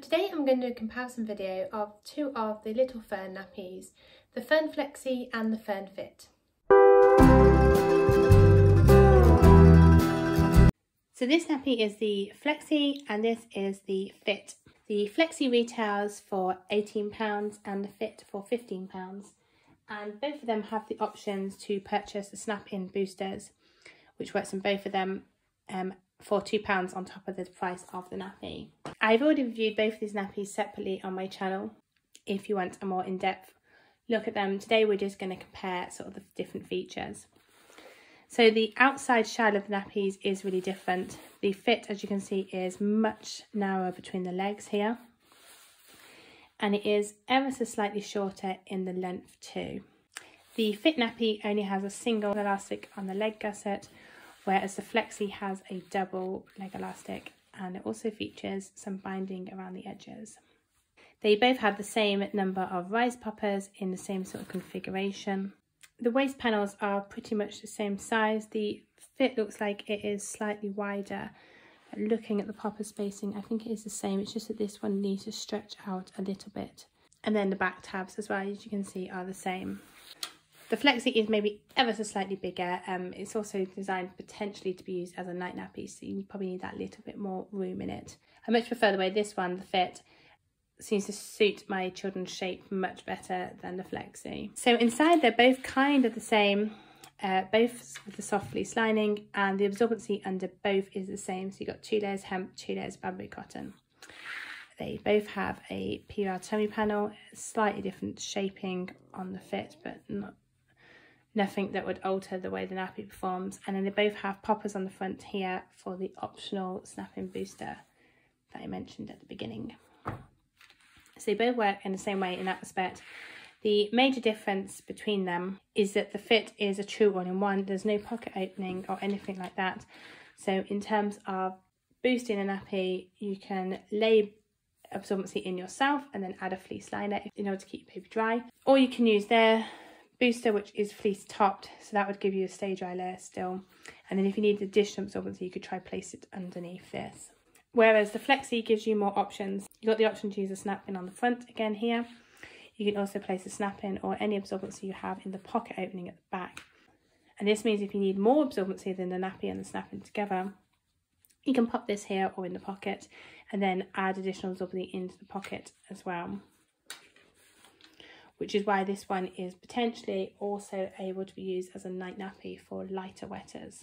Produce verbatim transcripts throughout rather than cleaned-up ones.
today I'm going to do a comparison video of two of the Little Fern nappies, the Fern Flexi and the Fern Fit. So this nappy is the Flexi and this is the Fit. The Flexi retails for eighteen pounds and the Fit for fifteen pounds, and both of them have the options to purchase the snap-in boosters, which works on both of them um, for two pounds on top of the price of the nappy. I've already reviewed both of these nappies separately on my channel if you want a more in-depth look at them. Today we're just going to compare sort of the different features. So the outside shell of the nappies is really different. The Fit, as you can see, is much narrower between the legs here, and it is ever so slightly shorter in the length too. The Fit nappy only has a single elastic on the leg gusset, whereas the Flexi has a double leg elastic, and it also features some binding around the edges. They both have the same number of rise poppers in the same sort of configuration. The waist panels are pretty much the same size. The Fit looks like it is slightly wider. Looking at the popper spacing, I think it is the same. It's just that this one needs to stretch out a little bit. And then the back tabs as well, as you can see, are the same. The Flexi is maybe ever so slightly bigger. Um, it's also designed potentially to be used as a night nappy, so you probably need that little bit more room in it. I much prefer the way this one, the Fit, seems to suit my children's shape much better than the Flexi. So inside they're both kind of the same, uh, both with the soft fleece lining, and the absorbency under both is the same. So you've got two layers hemp, two layers bamboo cotton. They both have a P R tummy panel, slightly different shaping on the Fit, but not nothing that would alter the way the nappy performs. And then they both have poppers on the front here for the optional snap-in booster that I mentioned at the beginning. So they both work in the same way in that respect. The major difference between them is that the Fit is a true one-in-one. There's no pocket opening or anything like that. So in terms of boosting a nappy, you can lay absorbency in yourself and then add a fleece liner in order to keep your baby dry. Or you can use their booster, which is fleece topped, so that would give you a stay dry layer still, and then if you need additional absorbency you could try place it underneath this. Whereas the Flexi gives you more options. You've got the option to use a snap-in on the front again here. You can also place a snap-in or any absorbency you have in the pocket opening at the back, and this means if you need more absorbency than the nappy and the snap-in together, you can pop this here or in the pocket and then add additional absorbency into the pocket as well, which is why this one is potentially also able to be used as a night nappy for lighter wetters.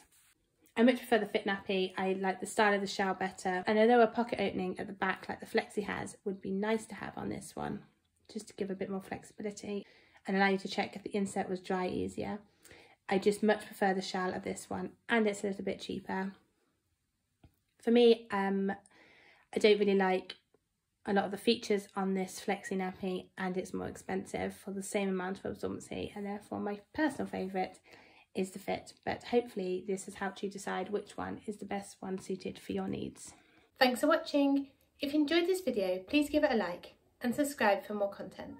I much prefer the Fit nappy. I like the style of the shell better, and although a pocket opening at the back like the Flexi has would be nice to have on this one, just to give a bit more flexibility and allow you to check if the insert was dry easier. I just much prefer the shell of this one, and it's a little bit cheaper. For me, um, I don't really like a lot of the features on this Flexi nappy, and it's more expensive for the same amount of absorbency, and therefore my personal favourite is the Fit, but hopefully this has helped you decide which one is the best one suited for your needs. Thanks for watching. If you enjoyed this video, please give it a like and subscribe for more content.